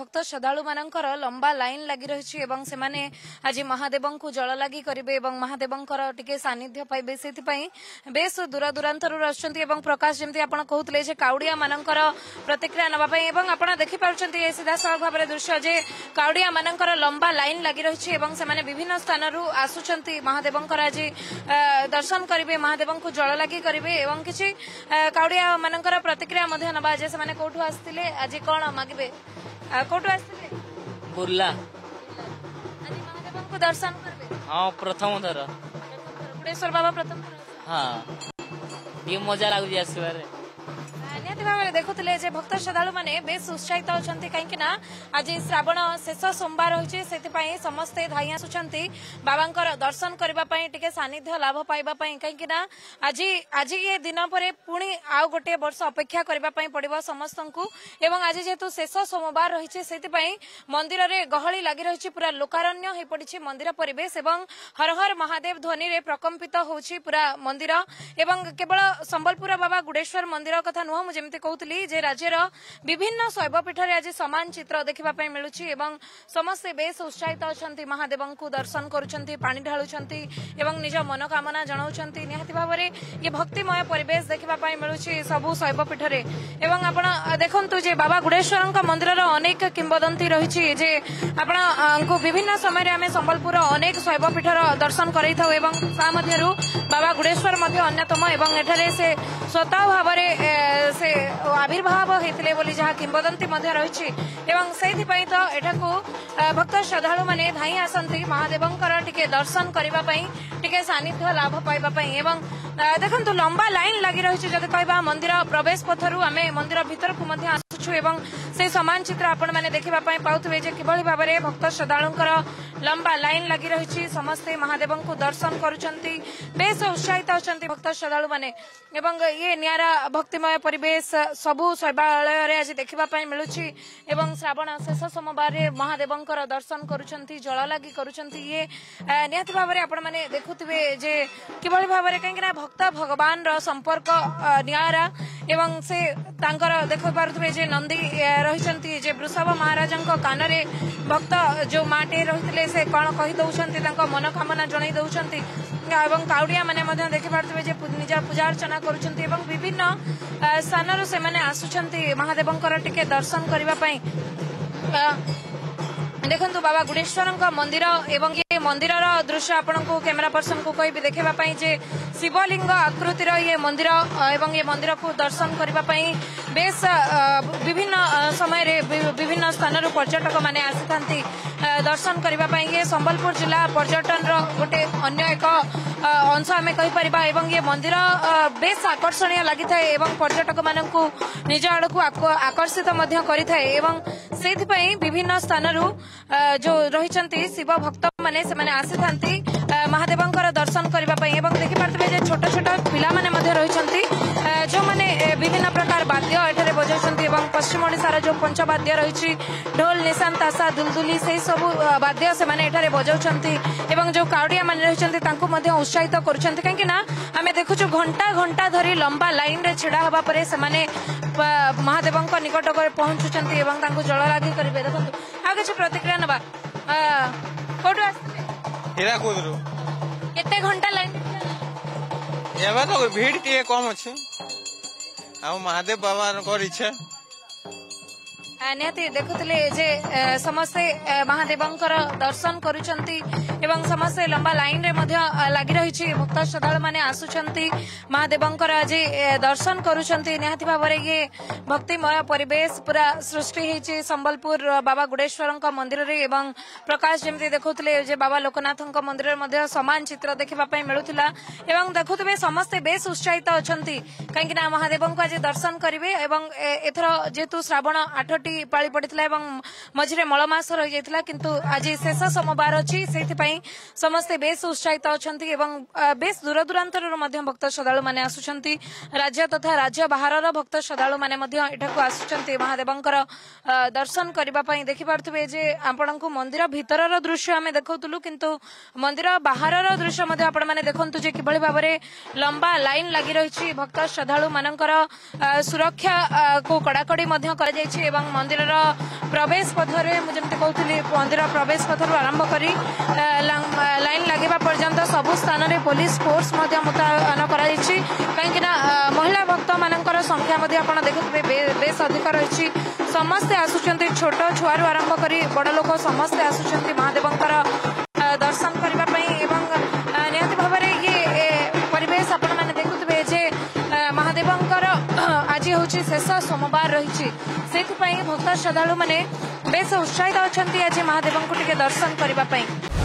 भक्त श्रद्धालु मानकर लंबा लाइन लगी रही एवं से माने आज महादेव को जल लगी करेंगे महादेव सानिध्य पाइबे से बेस दूर दूरांतर एवं प्रकाश जमी आप कहते काउड़िया मानकर प्रतिक्रिया नापाई आप देखिपे सीधासल भाव में दृश्य जे काउड़िया मानकर लंबा लाइन लगी रही से विभिन्न स्थान आसुंच महादेव आज दर्शन करेंगे महादेव को जल लगी करेंगे किसी काउड़िया मानकर प्रतिक्रिया ना आज से कौटू आसते आज कौन मागे बुर्ला को दर्शन करबे। हाँ प्रथम थर कुड़ेश्वर बाबा प्रथम थर। हाँ ये मजा लगुच आसवे देखुले जे भक्त श्रद्धालु माने बेस उत्साहित होती कहीं आज श्रावण शेष सोमवार होती समस्ते धाई आसुंच बाबा दर्शन करने सानिध्य लाभ पाइबापी कहीं आज आज ये दिन पर पुणी आउ गोटे वर्ष अपेक्षा करने पड़ो समस्त आज जेहेतु शेष सोमवार रही से मंदिर में गहली लगी रही पूरा लोकारण्य हो पड़ी मंदिर परेश हर हर महादेव ध्वनि में प्रकम्पित हो पूरा मंदिर एवं केवल संबलपुर बाबा गुड़ेश्वर मंदिर कथा नुह मुझे कहती जे राज्यर विभिन्न शैवपीठ में आज सामान चित्र देखापी मिलू समस्ते बेस उत्साहित अच्छा महादेव को दर्शन करा ढालुं निज मनोकामना जनावती निहती भाव में ये भक्तिमय परेश देखापी मिलू सबू शैवपीठ में आप देखु जे बाबा गुड़ेश्वर मंदिर अनेक किंवदंती रही आपको विभिन्न समय आम संबलपुर अनेक शैवपीठर दर्शन कराई था बाबा गुड़ेश्वर अन्यतम एवं एठारे से स्वतः भाव से आविर्भाव होते किंवदंती रही से तो एठाकू भक्त श्रद्धालु माने धाई आसती महादेवंकर टिके दर्शन करने सानिध्य लाभ पाइबापी देखो लंबा लाइन लगी रही जब कह मंदिर प्रवेश पथर आम मंदिर भीतर को एवं से समान चित्र आपण मैंने देखा पाते किभली भाव में भक्त श्रद्धालुंकर लंबा लाइन लगी रही समस्ते महादेव को दर्शन करुंच बेस उत्साहित अच्छा भक्त श्रद्धालु माने ये नियारा भक्तिमय परिवेश सबू शैवालय आज देखापी मिलू श्रावण शेष सोमवार महादेव दर्शन करुंच जल लगी करुंच ये निहती भाव में आपण मैंने देखुवे जे किभली भाव में कहीं भक्त भगवान संपर्क नियारा एवं से देख पारे जे नंदी रही वृषभ महाराज कान भक्त जो माटे रही से कौन कहीदे मनोकामना जन दौरान एवं काउड़िया मैंने देखिपे निज पूजा अर्चना कर विभिन्न स्थानू से आसुंच महादेव टिके दर्शन करने देखु बाबा गुड़ेश्वर मंदिर एवं ये मंदिर दृश्य आपको कैमेरा पर्सन को कह देखापी जे शिवलिंग आकृतिर ये मंदिर एवं ये मंदिर को दर्शन करने बेस विभिन्न समय रे विभिन्न स्थानर पर्यटक माने आसी थांती दर्शन करने ये संबलपुर जिला पर्यटन रोटे अन्य एक अंश आम कहीपर एवं ये मंदिर बेस आकर्षणीय लगी था एवं पर्यटक मानक निज आड़ को आकर्षित से विभिन्न स्थानर जो रही शिव भक्त माने आसी थांती महादेवंकर दर्शन करने देखिपे छोट छोट पिलाने रही जो मैंने विभिन्न प्रकार बाद्य बजाई पश्चिम ओडार जो पंचवाद्य रही ढोल निशान तासा दुलदुली से सब बाद्य से बजाऊँ जो काउड़िया माने रही उत्साहित करें देखु घंटा घंटा धरी लंबा लाइन रे छिड़ा हवा पर से महादेव निकट पहुंचुंती जल लगी करेंगे देखो आ किसी प्रतिक्रिया ना कौटू केते घंटा लाइन एवा तो भीड़ टिए कम अछि आ महादेव बाबा करी छै निहती देखुले जे समस्ते महादेवंकर दर्शन करुंचंती एवं समस्ते लंबा लाइन रे मध्य लागी रही भक्त श्रद्धालु माने आसुचंती महादेवंकर आज दर्शन करुंचंती निहती भाव में ये भक्तिमय परिवेश पूरा सृष्टि होती संबलपुर बाबा गुड़ेश्वर मंदिर रे एवं प्रकाश जमी देखुले जे बाबा लोकनाथ मंदिर रे समान चित्र देखापी मिलूला एवं देखुवे समस्ते बेस उत्साहित अच्छा कहीं महादेव को आज दर्शन करेंगे एथर जेहेतु श्रावण 8टी पाली पड़ता मझे मलमास रही जाता किंतु आज शेष सोमवार अच्छी समस्ते बेस उत्साहित अच्छा बेस दूर दूरांतर भक्त श्रद्धालु माने आसुंच राज्य तथा राज्य बाहर भक्त श्रद्धालु माने आसुंच महादेवंकर दर्शन करने देखिपे जे आपण को मंदिर भितर दृश्य आम देखुलू किंतु मंदिर बाहर दृश्य देखते कि भाव में लंबा लाइन लगी रही भक्त श्रद्धालु मानकर सुरक्षा को कड़ाकड़ी कर मंदिर प्रवेश पथर मुझे कहती मंदिर प्रवेश पथर आरंभ कर लाइन लगे पर्यंत सबु स्थान में पुलिस फोर्स मुतयन कर महिला भक्त मान संख्या देखुए बेस अधिक रही समस्ते आसुच्च छोट छुआर आरंभ कर बड़ लोक समस्ते आसुच्च महादेव दर्शन करने निहत भाव महादेवंकर आज हूँ शेष सोमवार रही से भक्त श्रद्धा मैंने बेस उत्साहित अच्छा आज महादेव को दर्शन करने।